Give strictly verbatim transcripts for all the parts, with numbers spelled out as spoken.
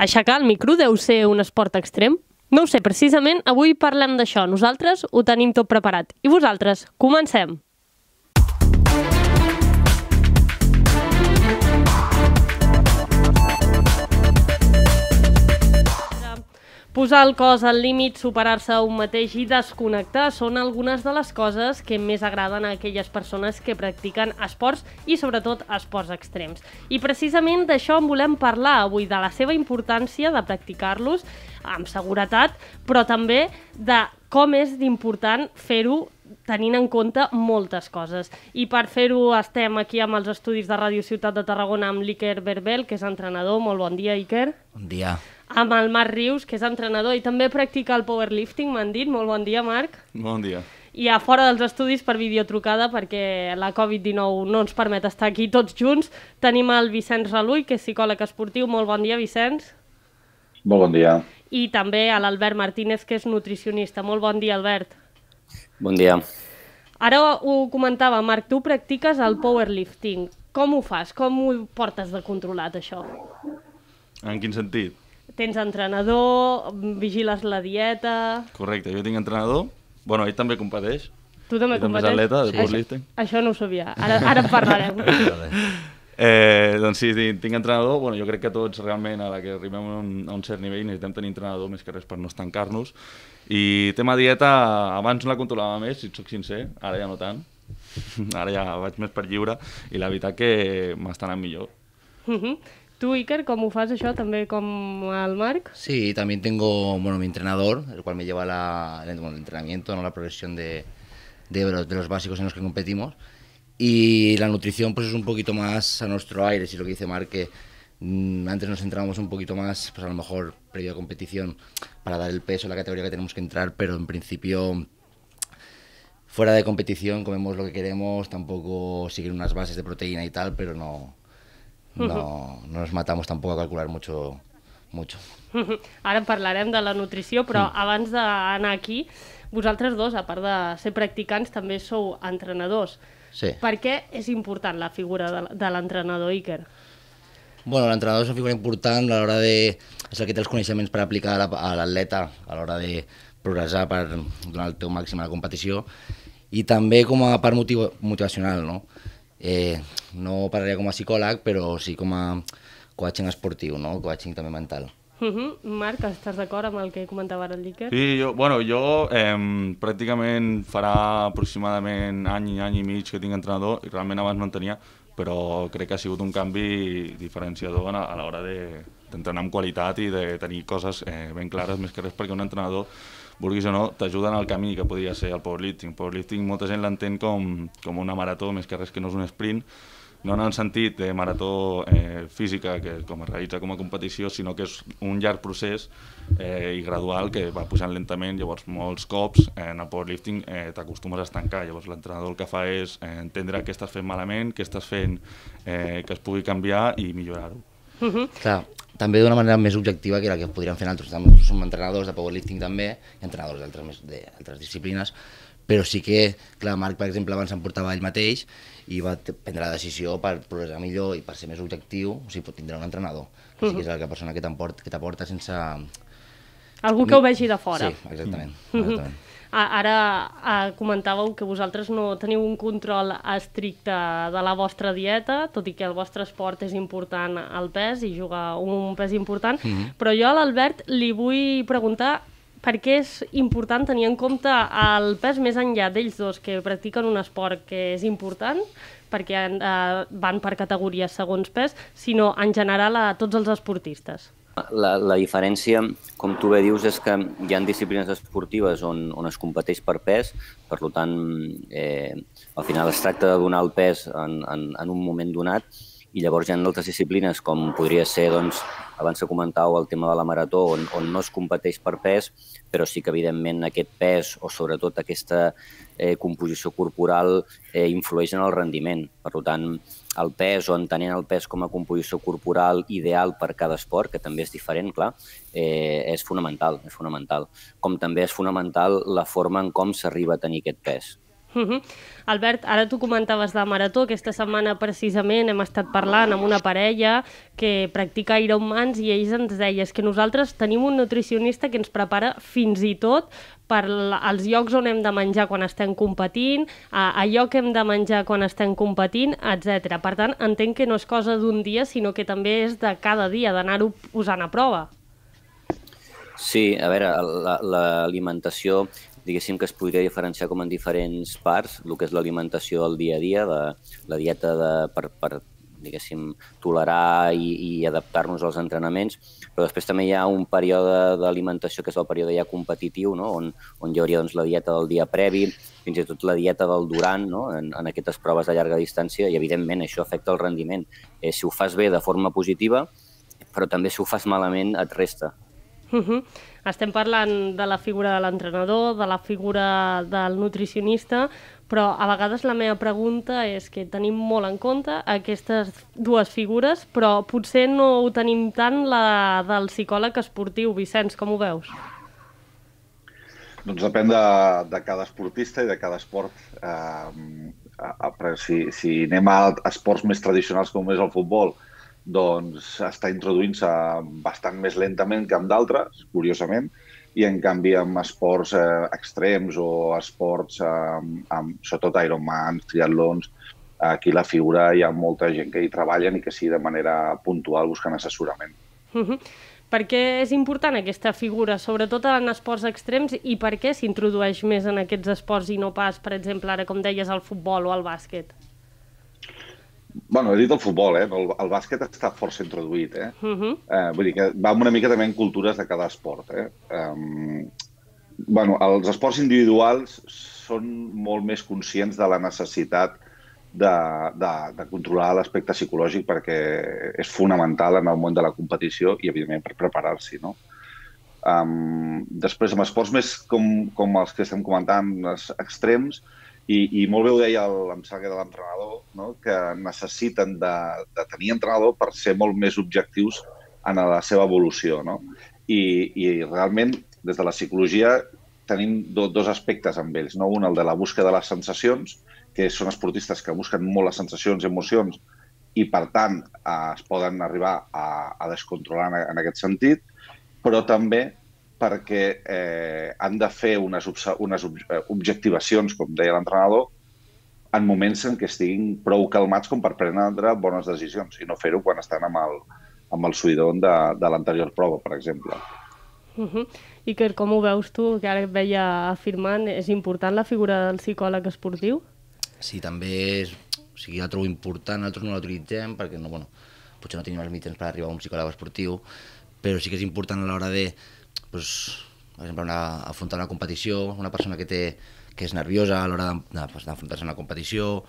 Aixecar el micro deu ser un esport extrem? No ho sé, precisament avui parlem d'això. Nosaltres ho tenim tot preparat. I vosaltres, comencem! Posar el cos al límit, superar-se a un mateix i desconnectar són algunes de les coses que més agraden a aquelles persones que practiquen esports i, sobretot, esports extrems. I precisament d'això en volem parlar avui, de la seva importància de practicar-los amb seguretat, però també de com és d'important fer-ho tenint en compte moltes coses. I per fer-ho estem aquí amb els estudis de Ràdio Ciutat de Tarragona amb l'Iker Berbel, que és entrenador. Molt bon dia, Iker. Bon dia. Amb el Marc Rius, que és entrenador i també practica el powerlifting, m'han dit. Molt bon dia, Marc. Bon dia. I a fora dels estudis per videotrucada, perquè la Covid dinou no ens permet estar aquí tots junts, tenim el Vicenç Raluig, que és psicòleg esportiu. Molt bon dia, Vicenç. Molt bon dia. I també a l'Albert Martínez, que és nutricionista. Molt bon dia, Albert. Bon dia. Ara ho comentava, Marc, tu practiques el powerlifting. Com ho fas? Com ho portes de controlat, això? En quin sentit? Tens entrenador, vigiles la dieta... Correcte, jo tinc entrenador. Bueno, ell també competeix. Tu també competeix? També és atleta de powerlifting. Això no ho sabia, ara en parlarem. Doncs sí, tinc entrenador. Bueno, jo crec que tots realment, a la que arribem a un cert nivell, necessitem tenir entrenador més que res per no estancar-nos. I tema dieta, abans no la controlava més, si et soc sincer, ara ja no tant. Ara ja vaig més per lliure i la veritat que m'està anant millor. ¿Tú, Iker, cómo haces eso también como al Marc? Sí, también tengo, bueno, mi entrenador, el cual me lleva la, el, bueno, el entrenamiento, ¿no? La progresión de, de, los, de los básicos en los que competimos. Y la nutrición pues es un poquito más a nuestro aire, si lo que dice Marc, que mmm, antes nos entrábamos un poquito más, pues a lo mejor previo a competición, para dar el peso a la categoría que tenemos que entrar, pero en principio... Fuera de competición comemos lo que queremos, tampoco seguir unas bases de proteína y tal, pero no... No, no nos matamos tampoco a calcular mucho, mucho. Ara en parlarem de la nutrició, però abans d'anar aquí, vosaltres dos, a part de ser practicants, també sou entrenadors. Sí. Per què és important la figura de l'entrenador, Iker? Bueno, l'entrenador és una figura important a l'hora de... És el que té els coneixements per aplicar a l'atleta, a l'hora de progressar per donar el teu màxim a la competició, i també com a part motivacional, no? Eh, no parlaria com a psicòleg, però sí com a coaching esportiu, no? Coaching també mental. Uh-huh. Marc, estàs d'acord amb el que comentava ara el Iker? Sí, jo, bueno, jo eh, pràcticament farà aproximadament any, any i mig que tinc entrenador, i realment abans no en tenia, però crec que ha sigut un canvi diferenciador a l'hora d'entrenar amb qualitat i de tenir coses eh, ben clares, més que res perquè un entrenador, vulguis o no, t'ajuda en el camí que podria ser el powerlifting. El powerlifting molta gent l'entén com, com una marató, més que res que no és un sprint, no en el sentit de marató eh, física, que com es realitza com a competició, sinó que és un llarg procés eh, i gradual que va pujant lentament, llavors molts cops eh, en el powerlifting eh, t'acostumes a estancar, llavors l'entrenador el que fa és eh, entendre què estàs fent malament, què estàs fent eh, que es pugui canviar i millorar-ho. Uh-huh. Clar, també d'una manera més objectiva que la que podríem fer altres. Nosaltres som entrenadors de powerlifting també, entrenadors d'altres disciplines, però sí que, clar, Marc, per exemple, abans em portava ell mateix i va prendre la decisió per progressar millor i per ser més objectiu, o sigui, pot tindre un entrenador, que sí que és la persona que t'aporta sense... Algú que ho vegi de fora. Sí, exactament. Ara comentàveu que vosaltres no teniu un control estricte de la vostra dieta, tot i que el vostre esport és important el pes i jugar un pes important, però jo a l'Albert li vull preguntar per què és important tenir en compte el pes més enllà d'ells dos que practiquen un esport que és important, perquè van per categories segons pes, sinó en general a tots els esportistes. La, la diferència, com tu bé dius, és que hi ha disciplines esportives on, on es competeix per pes, per tant, eh, al final es tracta de donar el pes en, en, en un moment donat, i llavors hi ha altres disciplines, com podria ser, doncs, abans que comentàveu el tema de la marató, on, on no es competeix per pes, però sí que, evidentment, aquest pes o, sobretot, aquesta eh, composició corporal eh, influeix en el rendiment. Per tant, el pes, o entenent el pes com a composició corporal ideal per cada esport, que també és diferent, clar, eh, és fonamental, és fonamental. Com també és fonamental la forma en com s'arriba a tenir aquest pes. Uh-huh. Albert, ara tu comentaves de marató. Aquesta setmana precisament hem estat parlant amb una parella que practica Ironmans i ells ens deies que nosaltres tenim un nutricionista que ens prepara fins i tot per als llocs on hem de menjar quan estem competint, a allò que hem de menjar quan estem competint, etcètera. Per tant, entenc que no és cosa d'un dia, sinó que també és de cada dia, d'anar-ho posant a prova. Sí, a veure, l'alimentació... La, diguéssim que es podria diferenciar com en diferents parts, el que és l'alimentació al dia a dia, de, la dieta de, per, per diguéssim, tolerar i, i adaptar-nos als entrenaments, però després també hi ha un període d'alimentació que és el període ja competitiu, no? on, on hi hauria doncs, la dieta del dia previ, fins i tot la dieta del durant, no? en, en aquestes proves de llarga distància, i evidentment això afecta el rendiment. Eh, si ho fas bé de forma positiva, però també si ho fas malament et resta. Uh-huh. Estem parlant de la figura de l'entrenador, de la figura del nutricionista, però a vegades la meva pregunta és que tenim molt en compte aquestes dues figures, però potser no ho tenim tant la del psicòleg esportiu. Vicenç, com ho veus? Doncs depèn de, de cada esportista i de cada esport. Eh, però si, si anem a esports més tradicionals com és el futbol, doncs està introduint-se bastant més lentament que amb d'altres, curiosament, i en canvi amb esports eh, extrems o esports, eh, amb, sobretot Ironman, triatlons, aquí la figura hi ha molta gent que hi treballen i que sí de manera puntual buscant assessorament. Uh-huh. Per què és important aquesta figura, sobretot en esports extrems, i per què s'introdueix més en aquests esports i no pas, per exemple, ara com deies, al futbol o al bàsquet? Bueno, he dit el futbol, eh? El, el bàsquet està força introduït, eh? Uh-huh. eh? Vull dir que va una mica també en cultures de cada esport, eh? Um, bueno, els esports individuals són molt més conscients de la necessitat de, de, de controlar l'aspecte psicològic perquè és fonamental en el món de la competició i, evidentment, per preparar-s'hi, no? Um, després, amb esports més com, com els que estem comentant, els extrems, I, i molt bé ho deia el, em sembla que de l'entrenador, no? Que necessiten de, de tenir entrenador per ser molt més objectius en la seva evolució. No? I, I realment, des de la psicologia, tenim do, dos aspectes amb ells. No? Un, el de la busca de les sensacions, que són esportistes que busquen molt les sensacions i emocions i, per tant, eh, es poden arribar a, a descontrolar en, en aquest sentit, però també perquè eh, han de fer unes, unes objectivacions, com deia l'entrenador, en moments en què estiguin prou calmats com per prendre bones decisions i no fer-ho quan estan amb el, amb el suïdon de, de l'anterior prova, per exemple. Uh-huh. Iker, com ho veus tu, que ara et veia afirmant, és important la figura del psicòleg esportiu? Sí, també és, o sigui, la trobo important, nosaltres no l'utilitzem perquè no, bueno, potser no tenim els mitjans per arribar a un psicòleg esportiu, però sí que és important a l'hora de pues, per exemple, una, afrontar una competició, una persona que, té, que és nerviosa a l'hora d'enfrontar-se a una competició,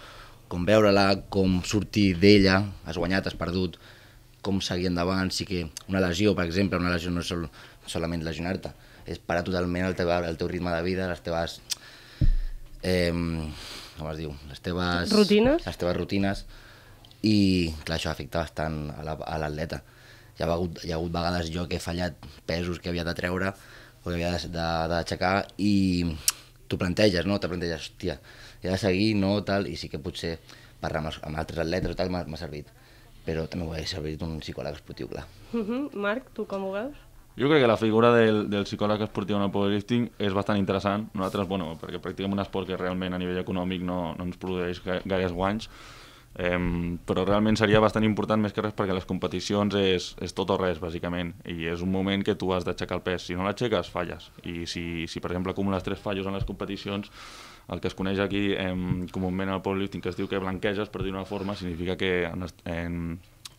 com veure-la, com sortir d'ella, has guanyat, has perdut, com seguir endavant. Sí que una lesió, per exemple, una lesió no és sol, solament lesionar-te, és parar totalment el teu, el teu ritme de vida, les teves... Eh, com es diu? Les teves... Rutines. Les teves rutines, i clar, això afecta bastant a l'atleta. Hi ha, hagut, hi ha hagut vegades jo que he fallat pesos que havia de treure o que havia d'aixecar i t'ho planteges, no? T'ho planteges, hòstia, he de seguir, no, tal, i sí que potser parlar amb, amb altres atletes o tal m'ha servit, però també ho ha servit un psicòleg esportiu, clar. Uh-huh. Marc, tu com ho veus? Jo crec que la figura del, del psicòleg esportiu en el powerlifting és bastant interessant. Nosaltres, bueno, perquè practiquem un esport que realment a nivell econòmic no, no ens produeix gaires guanys, Um, però realment seria bastant important més que res perquè les competicions és, és tot o res, bàsicament, i és un moment que tu has d'aixecar el pes. Si no l'aixeques, falles, i si, si per exemple acumules tres fallos en les competicions, el que es coneix aquí um, comúment en el powerlifting, que es diu que blanqueges, per dir-ho d'una forma, significa que en, en,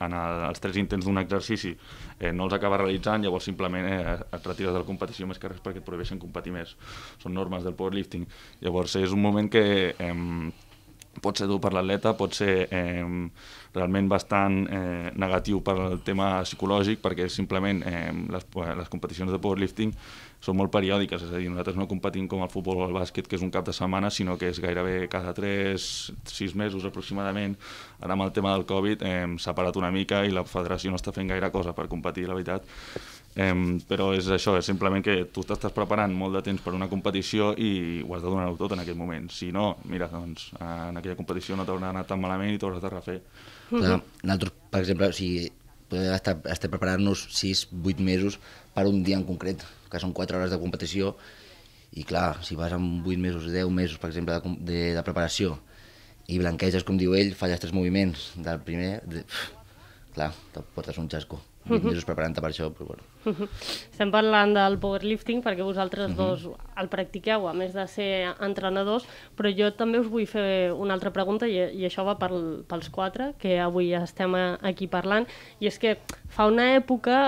en el, els tres intents d'un exercici eh, no els acabes realitzant, llavors simplement eh, et retires de la competició més que res perquè et prohibeixen competir més. Són normes del powerlifting. Llavors és un moment que... Um, pot ser dur per l'atleta, pot ser eh, realment bastant eh, negatiu per al tema psicològic, perquè simplement eh, les, les competicions de powerlifting són molt periòdiques, és a dir, nosaltres no competim com el futbol o el bàsquet, que és un cap de setmana, sinó que és gairebé cada tres a sis mesos aproximadament. Ara amb el tema del Covid eh, s'ha parat una mica i la federació no està fent gaire cosa per competir, la veritat. Eh, però és això, és simplement que tu t'estàs preparant molt de temps per una competició i ho has de donar-ho tot en aquell moment. Si no, mira, doncs, en aquella competició no t'haurà anat tan malament i t'hauràs de refer. Nosaltres, per exemple, o sigui, podem estar, estar preparant-nos sis a vuit mesos per un dia en concret, que són quatre hores de competició, i clar, si vas amb vuit mesos, deu mesos, per exemple, de, de, de preparació, i blanqueges, com diu ell, falles tres moviments del primer... De... Clar, te portes un xasco. vuit uh-huh. mesos preparant-te per això, però bueno. Uh-huh. Estem parlant del powerlifting perquè vosaltres uh-huh. dos el practiqueu, a més de ser entrenadors, però jo també us vull fer una altra pregunta, i, i això va pel, pels quatre, que avui estem aquí parlant, i és que fa una època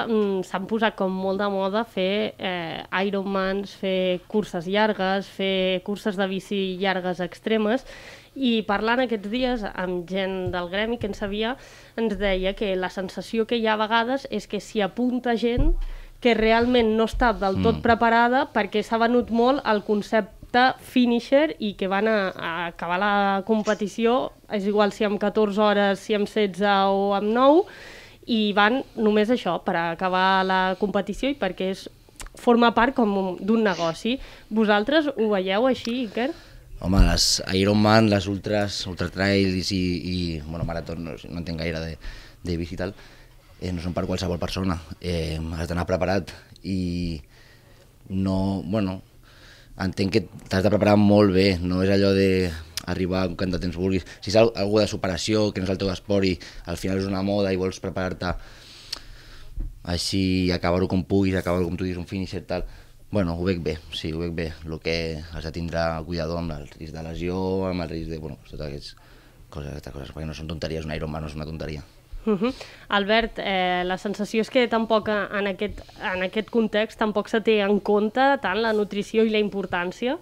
s'han posat com molt de moda fer eh, Ironmans, fer curses llargues, fer curses de bici llargues extremes, i parlant aquests dies amb gent del gremi que en sabia, ens deia que la sensació que hi ha a vegades és que s'hi apunta gent que realment no està del tot mm. preparada perquè s'ha venut molt el concepte finisher i que van a, a acabar la competició, és igual si amb catorze hores, si amb setze o amb nou, i van només això, per acabar la competició i perquè és, forma part com d'un negoci. Vosaltres ho veieu així, Iker? Home, les Ironman, les ultras, ultratrails i, i bueno, maratons, no, no entenc gaire de, de bici i tal, eh, no són per qualsevol persona, eh, has d'anar preparat i no, bueno, entenc que t'has de preparar molt bé, no és allò de arribar quan de temps vulguis, si és algú de superació, que no és el teu esport i al final és una moda i vols preparar-te així, acabar-ho com puguis, acabar-ho com tu dius, un finisher i tal. Bueno, ho veig bé, sí, ho veig bé. El que has de tindre cuidado amb el risc de lesió, amb el risc de... Bueno, totes aquestes coses, aquestes coses, perquè no són tonteries, un Ironman no és una tonteria. Uh-huh. Albert, eh, la sensació és que tampoc en aquest, en aquest context tampoc se té en compte tant la nutrició i la importància?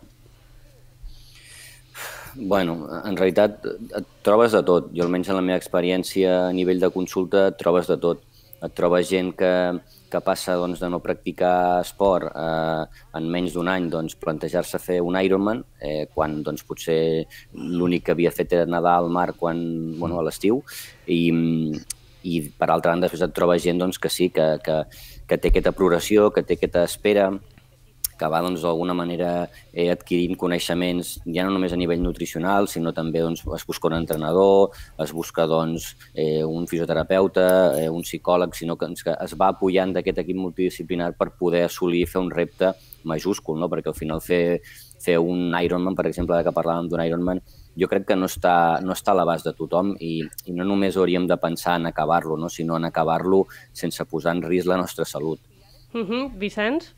Bueno, en realitat et trobes de tot. Jo almenys en la meva experiència a nivell de consulta et trobes de tot. Et trobes gent que... que passa doncs, de no practicar esport eh, en menys d'un any, doncs, plantejar-se fer un Ironman, eh, quan doncs, potser l'únic que havia fet era nedar al mar quan, bueno, a l'estiu, i, i per altra banda després et troba gent doncs, que sí, que, que, que té aquesta progressió, que té aquesta espera, que va d'alguna doncs, manera eh, adquirint coneixements, ja no només a nivell nutricional, sinó també doncs, es busca un entrenador, es busca doncs, eh, un fisioterapeuta, eh, un psicòleg, sinó que, que es va apujant d'aquest equip multidisciplinar per poder assolir fer un repte majúscul, no? Perquè al final fer, fer un Ironman, per exemple, que parlàvem d'un Ironman, jo crec que no està, no està a l'abast de tothom i, i no només hauríem de pensar en acabar-lo, no? Sinó en acabar-lo sense posar en risc la nostra salut. Uh-huh. Vicenç?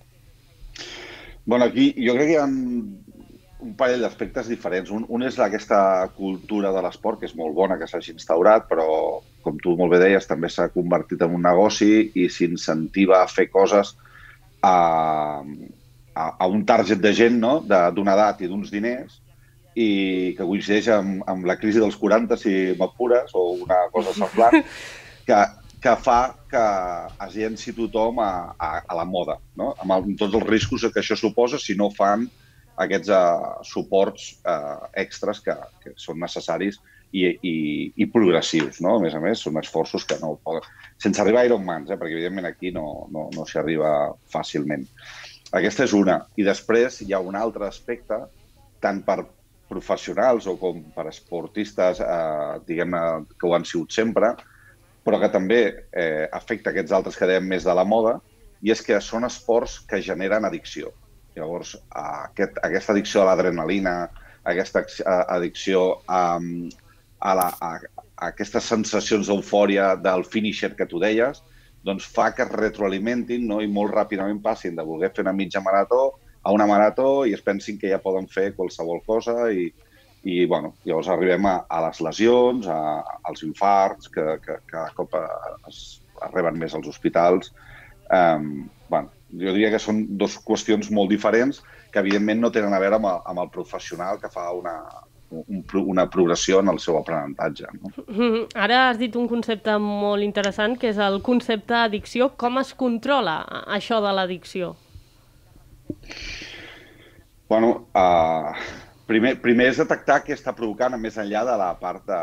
Bueno, aquí jo crec que hi ha un parell d'aspectes diferents. Un, un és aquesta cultura de l'esport, que és molt bona que s'hagi instaurat, però, com tu molt bé deies, també s'ha convertit en un negoci i s'incentiva a fer coses a, a, a un target de gent, no?, d'una edat i d'uns diners, i que coincideix amb, amb la crisi dels quaranta, si m'apures, o una cosa semblant, que... que fa que es llenci tothom a, a, a la moda, no? Amb, el, amb tots els riscos que això suposa si no fan aquests uh, suports uh, extres que, que són necessaris i, i, i progressius, no? A més a més, són esforços que no poden... Sense arribar a Ironmans, eh? Perquè evidentment aquí no, no, no s'hi arriba fàcilment. Aquesta és una. I després hi ha un altre aspecte, tant per professionals o com per esportistes, eh, diguem-ne, que ho han sigut sempre, però que també eh, afecta aquests altres que dèiem més de la moda, i és que són esports que generen addicció. Llavors, aquest, aquesta addicció a l'adrenalina, aquesta addicció a, a, la, a, a aquestes sensacions d'eufòria del finisher que tu deies, doncs fa que es retroalimentin, no?, i molt ràpidament passin de voler fer una mitja marató a una marató i es pensin que ja poden fer qualsevol cosa i... I bueno, llavors arribem a, a les lesions, a, als infarts, que, que cada cop arriben més als hospitals. Um, bueno, jo diria que són dues qüestions molt diferents que evidentment no tenen a veure amb el, amb el professional que fa una, un, una progressió en el seu aprenentatge, no? Ara has dit un concepte molt interessant, que és el concepte addicció. Com es controla això de l'addicció? Bueno... Uh... Primer, primer és detectar què està provocant, més enllà de la part de,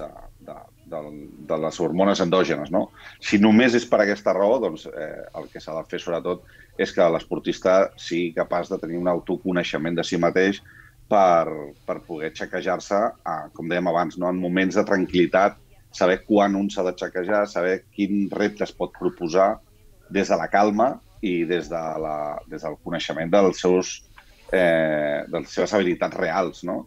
de, de, de, de les hormones endògenes, no? Si només és per aquesta raó, doncs eh, el que s'ha de fer, sobretot, és que l'esportista sigui capaç de tenir un autoconeixement de si mateix per, per poder xaquejar-se, com dèiem abans, no? En moments de tranquil·litat, saber quan un s'ha de xaquejar, saber quin repte es pot proposar des de la calma i des, de la, des del coneixement dels seus, eh, de les seves habilitats reals, no?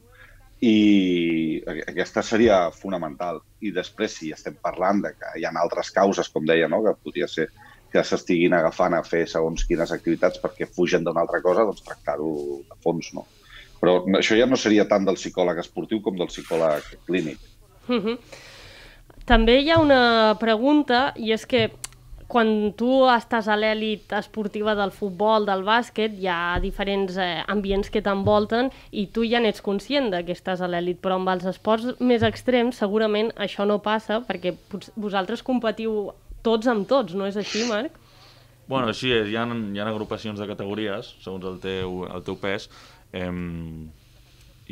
I aquesta seria fonamental. I després, si estem parlant de que hi ha altres causes, com deia, no? Que podria ser que s'estiguin agafant a fer segons quines activitats perquè fugen d'una altra cosa, doncs tractar-ho a fons, no? Però això ja no seria tant del psicòleg esportiu com del psicòleg clínic. Uh-huh. També hi ha una pregunta, i és que quan tu estàs a l'elit esportiva del futbol, del bàsquet, hi ha diferents eh, ambients que t'envolten i tu ja n'ets conscient que estàs a l'elit, però amb els esports més extrems segurament això no passa perquè vosaltres competiu tots amb tots, no és així, Marc? Bueno, així és, hi ha, hi ha agrupacions de categories segons el teu, el teu pes eh,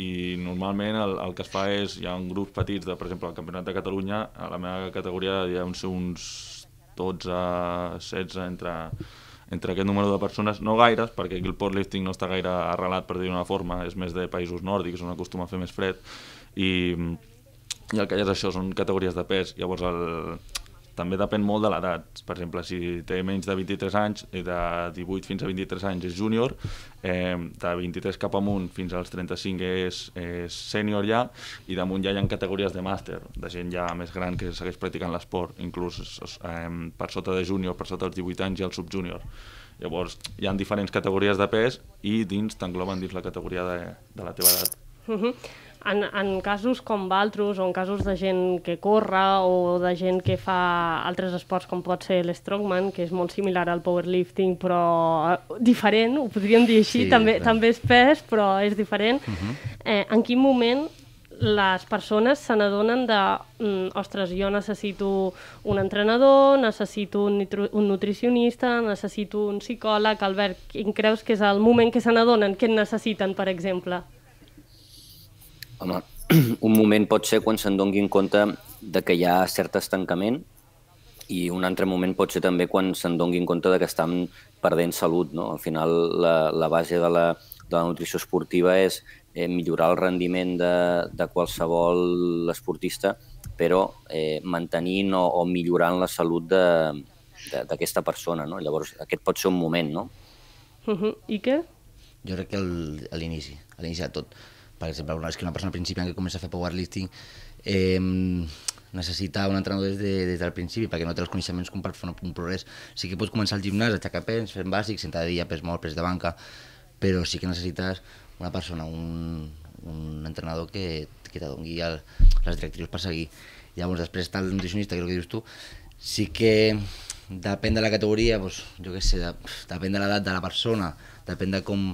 i normalment el, el que es fa és, hi ha grups petits, de, per exemple, al Campionat de Catalunya, a la meva categoria hi ha uns, uns dotze, setze, entre, entre aquest número de persones, no gaires, perquè aquí el powerlifting no està gaire arrelat, per dir-ho d'una forma, és més de països nòrdics, on acostuma a fer més fred, i, i el que hi és això, són categories de pes, llavors el, també depèn molt de l'edat, per exemple, si té menys de vint-i-tres anys, de divuit fins a vint-i-tres anys és júnior, eh, de vint-i-tres cap amunt fins als trenta-cinc és, és sènior ja, i damunt ja hi ha categories de màster, de gent ja més gran que segueix practicant l'esport, inclús eh, per sota de júnior, per sota dels divuit anys i el subjúnior. Llavors, hi ha diferents categories de pes i dins t'engloben dins la categoria de, de la teva edat. Uh-huh. En, en casos com Valtros o en casos de gent que corre o de gent que fa altres esports com pot ser l'Strongman, que és molt similar al powerlifting però diferent, ho podríem dir així, sí, també, també és pes però és diferent, uh-huh. eh, en quin moment les persones se n'adonen de ostres, jo necessito un entrenador, necessito un, un nutricionista, necessito un psicòleg? Albert, quin creus que és el moment que se n'adonen? Què necessiten, per exemple? Home, un moment pot ser quan se'n donin compte de que hi ha cert estancament i un altre moment pot ser també quan se'n donin compte de que estan perdent salut, no? Al final, la, la base de la, de la nutrició esportiva és eh, millorar el rendiment de, de qualsevol esportista, però eh, mantenint o, o millorant la salut d'aquesta persona, no? Llavors, aquest pot ser un moment, no? Uh-huh. I què? Jo crec que el, a l'inici, a l'inici de tot. Per exemple, una vez que una persona principiant que comença a fer powerlifting eh, necessita un entrenador des, de, des del principi perquè no té els coneixements com per fer un progrés. Sí que pots començar al gimnàs, aixecar pes, fent bàsics, sentar de dia, pes molt, pes de banca, però sí que necessites una persona, un, un entrenador que, que t'adoni les directrius per seguir. Llavors, després està el nutricionista, que és el que dius tu, sí que depèn de la categoria, doncs, jo què sé, depèn de l'edat de la persona, depèn de com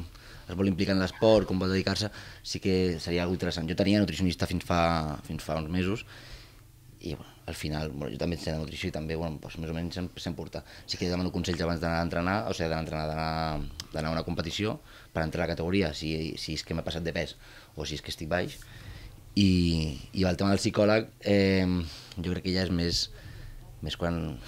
es vol implicar en l'esport, com vol dedicar-se, sí que seria algo interessant. Jo tenia nutricionista fins fa, fins fa uns mesos i bueno, al final, bueno, jo també tenia nutrició i també, bueno, doncs, més o menys s'emporta. Sí que demano consells abans d'anar a entrenar, o sigui, d'anar a una competició per entrar a la categoria, si, si és que m'he passat de pes o si és que estic baix. I, i el tema del psicòleg, eh, jo crec que ja és més, més quan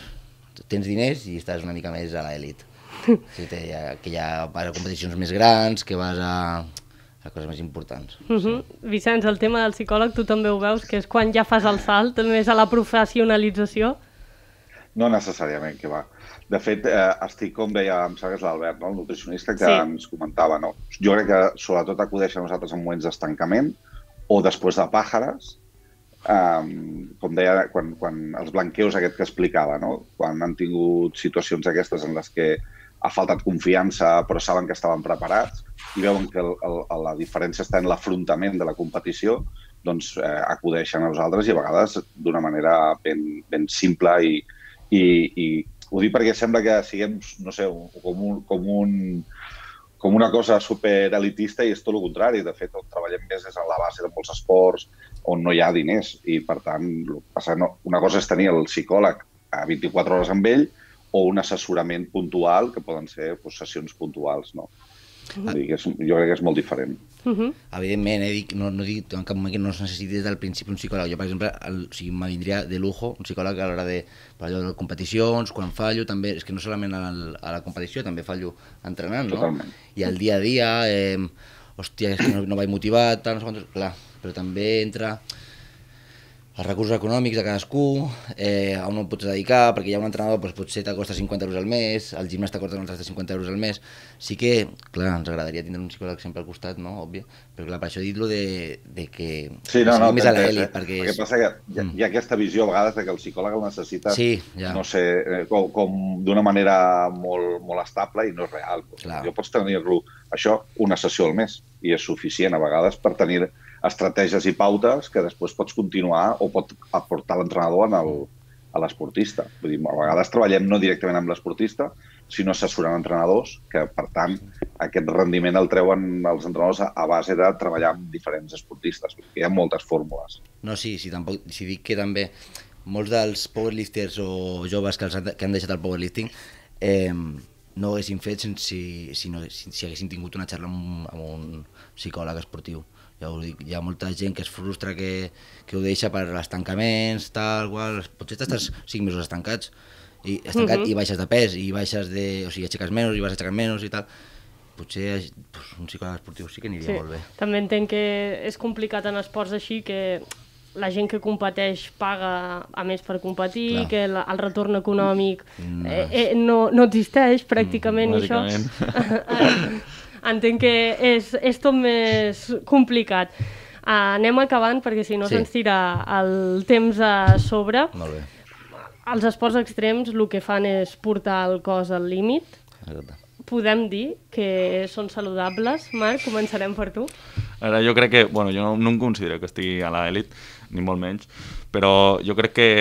tens diners i estàs una mica més a l'elit. Sí, que ja vas a competicions més grans, que vas a, a coses més importants. Uh-huh. Sí. Vicenç, el tema del psicòleg tu també ho veus, que és quan ja fas el salt, també és a la professionalització? No necessàriament, que va. De fet, eh, estic, com deia, em sembla que és l'Albert, no? El nutricionista que sí, ens comentava, no? Jo crec que sobretot acudeix a nosaltres en moments d'estancament o després de pàjares, Um, com deia, quan, quan els blanqueos aquest que explicava, no? Quan han tingut situacions aquestes en les que ha faltat confiança però saben que estaven preparats i veuen que el, el, la diferència està en l'afrontament de la competició, doncs eh, acudeixen a nosaltres i a vegades d'una manera ben, ben simple i, i, i ho dic perquè sembla que siguem, no sé, com un... Com un com una cosa superelitista i és tot el contrari. De fet, on treballem més és a la base de molts esports on no hi ha diners i, per tant, una cosa és tenir el psicòleg a vint-i-quatre hores amb ell o un assessorament puntual, que poden ser doncs, sessions puntuals, no? Digues, jo crec que és molt diferent. Uh-huh. Evidentment, eh, dic, no, no dic en cap moment que no es necessiti des del principi un psicòleg. Jo, per exemple, el, o sigui, me vindria de lujo un psicòleg a l'hora de, per allò de competicions, quan fallo, també, és que no solament a la, a la competició, també fallo entrenant, no? Totalment. I al dia a dia, eh, hòstia, és que no, no vaig motivat, tal, no sé quantos, clar, però també entra els recursos econòmics de cadascú, eh, a on no pots dedicar, perquè hi ha un entrenador, doncs potser t'acosta cinquanta euros al mes, el gimnàs t'acosta cinquanta euros al mes. Sí que, clar, ens agradaria tindre un psicòleg sempre al costat, no? Òbvio, però clar, per això dit-lo de, de que... Sí, no, no, no, a l'elit, eh? Perquè és... passa que hi ha, hi ha aquesta visió a vegades de que el psicòleg el necessites, sí, ja, no sé, com, com d'una manera molt, molt estable i no és real. Clar. Jo pots tenir-lo, això, una sessió al mes, i és suficient a vegades per tenir estratègies i pautes que després pots continuar o pot aportar l'entrenador en a l'esportista. Vull dir, a vegades treballem no directament amb l'esportista, sinó assessorant entrenadors, que per tant aquest rendiment el treuen els entrenadors a base de treballar amb diferents esportistes. Hi ha moltes fórmules. No, sí, sí, tampoc, si dic que també molts dels powerlifters o joves que, han, que han deixat el powerlifting eh, no ho haguessin fet si, si, no, si, si haguessin tingut una xarra amb un, amb un psicòleg esportiu. Ja ho dic, hi ha molta gent que es frustra, que, que ho deixa per estancaments, tal, qual... Potser t'estàs cinc mesos estancats, i, estancat, uh-huh. i baixes de pes, i baixes de... O sigui, aixeques menys, i vas aixecant menys i tal... Potser pues, un psicòleg esportiu sí que aniria sí. molt bé. També entenc que és complicat en esports així, que la gent que competeix paga a més per competir, clar, que la, el retorn econòmic no, eh, eh, no, no existeix pràcticament, mm, això... Entenc que és, és tot més complicat. Uh, anem acabant perquè si no sí. se'ns tira el temps a sobre. Molt bé. Els esports extrems el que fan és portar el cos al límit. Exacte. Podem dir que són saludables. Marc, començarem per tu. Ara, jo crec que, bueno, jo no, no em considero que estigui a l'elit, ni molt menys, però jo crec que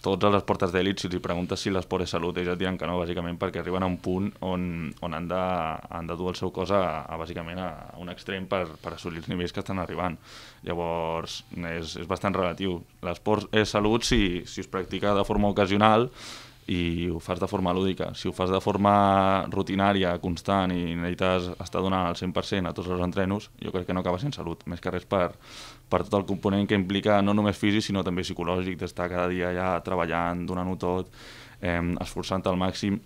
tots els esports d'elit, si els preguntes si l'esport és salut, ells et diran que no, bàsicament perquè arriben a un punt on, on han, de, han de dur el seu cos a, a, bàsicament a un extrem per, per assolir els nivells que estan arribant. Llavors, és, és bastant relatiu. L'esport és salut si, si es practica de forma ocasional i ho fas de forma lúdica. Si ho fas de forma rutinària, constant, i necessites estar donant el cent per cent a tots els entrenos, jo crec que no acaba sent salut, més que res per, per tot el component que implica no només físic, sinó també psicològic, d'estar cada dia allà treballant, donant-ho tot, eh, esforçant-te al màxim.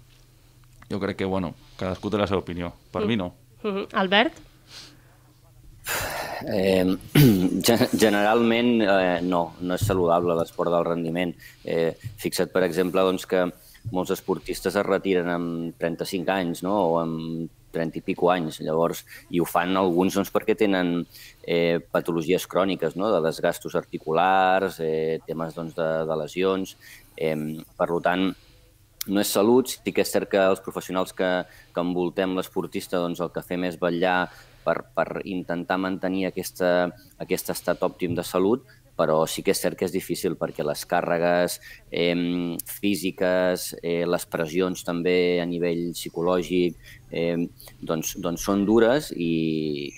Jo crec que, bueno, cadascú té la seva opinió. Per mm. mi no. Mm-hmm. Albert? Eh, generalment eh, no, no és saludable l'esport del rendiment. Eh, fixa't, per exemple, doncs, que molts esportistes es retiren amb trenta-cinc anys, no? O amb trenta i pico anys, llavors, i ho fan alguns doncs, perquè tenen eh, patologies cròniques, no? De desgastos articulars, eh, temes doncs, de, de lesions, eh, per tant, no és salut. Sí que és cert que els professionals que, que envoltem l'esportista, doncs, el que fem és vetllar Per, per intentar mantenir aquesta, aquest estat òptim de salut, però sí que és cert que és difícil perquè les càrregues eh, físiques, eh, les pressions també a nivell psicològic, eh, doncs, doncs són dures i,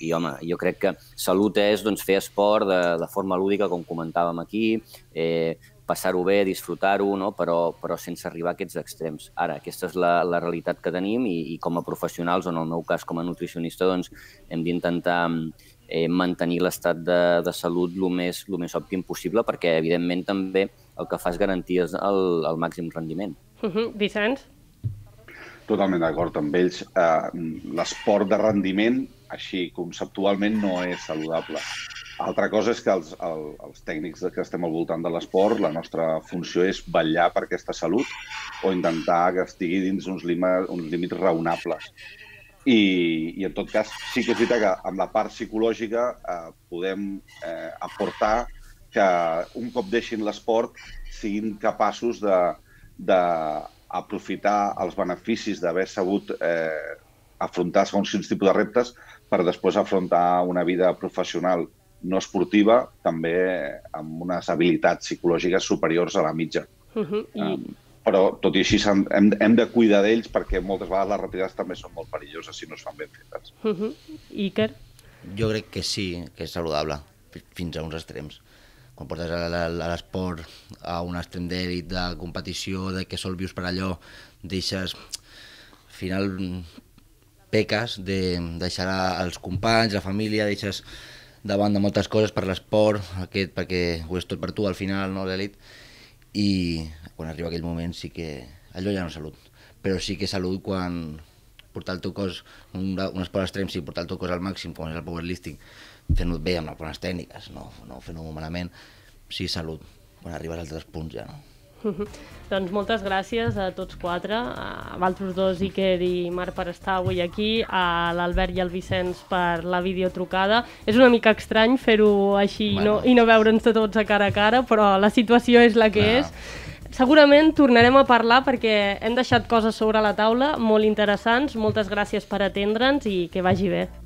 i, home, jo crec que salut és doncs, fer esport de, de forma lúdica, com comentàvem aquí, eh, passar-ho bé, disfrutar-ho, no? però, però sense arribar a aquests extrems. Ara, aquesta és la, la realitat que tenim i, i com a professionals, o en el meu cas com a nutricionista, doncs, hem d'intentar eh, mantenir l'estat de, de salut el més, el més òptim possible perquè, evidentment, també el que fa és garantir el, el màxim rendiment. Uh-huh. Vicenç? Totalment d'acord amb ells. Eh, l'esport de rendiment, així conceptualment, no és saludable. Altra cosa és que els, el, els tècnics que estem al voltant de l'esport, la nostra funció és vetllar per aquesta salut o intentar que estigui dins uns, lima, uns límits raonables. I, I, en tot cas, sí que és veritat que amb la part psicològica eh, podem eh, aportar que un cop deixin l'esport siguin capaços d'aprofitar els beneficis d'haver sabut eh, afrontar segons quins tipus de reptes per després afrontar una vida professional no esportiva, també amb unes habilitats psicològiques superiors a la mitja. Uh-huh. Um, però, tot i així, hem, hem de cuidar d'ells perquè moltes vegades les retirades també són molt perilloses si no es fan ben fetes. Uh-huh. Iker? Jo crec que sí, que és saludable, fins a uns extrems. Quan portes a l'esport a un extrem d'èlit, de competició, de que sol vius per allò, deixes... Al final... peques de deixar els companys, la família, deixes davant de moltes coses per l'esport, aquest perquè ho és tot per tu al final, no, l'elit, i quan arriba aquell moment sí que... allò ja no és salut, però sí que és salut quan portar el teu cos, un, un esport extrem, sí, portar el teu cos al màxim, com és el powerlifting, fent-ho bé amb les bones tècniques, no, no fent-ho malament, sí, salut, quan arribes als altres punts ja, no. Doncs moltes gràcies a tots quatre, a vosaltres dos, Iker i Marc, per estar avui aquí, a l'Albert i al Vicenç per la videotrucada. És una mica estrany fer-ho així bueno. no, i no veure'ns de tots a cara a cara, però la situació és la que no. és. Segurament tornarem a parlar perquè hem deixat coses sobre la taula molt interessants. Moltes gràcies per atendre'ns i que vagi bé.